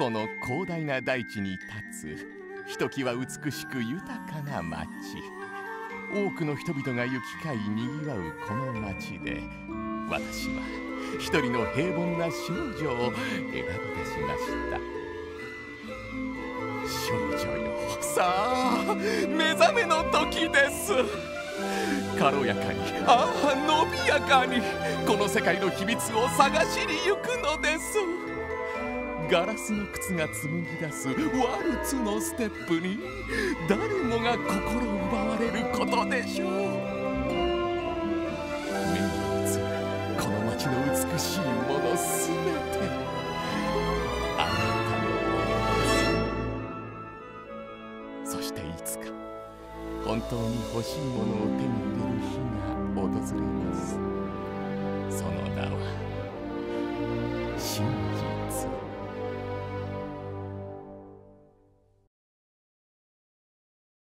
この広大な大地に立つひときわ美しく豊かな町、多くの人々が行き交いにぎわうこの町で、私は一人の平凡な少女を選び出しました。少女よ、さあ目覚めの時です。軽やかに、ああ伸びやかに、この世界の秘密を探しに行くのです。ガラスの靴が紡ぎ出すワルツのステップに誰もが心奪われることでしょう。目に映るこの街の美しいものすべて、あなたのものです。そしていつか本当に欲しいものを手に入れる日が訪れます。その名は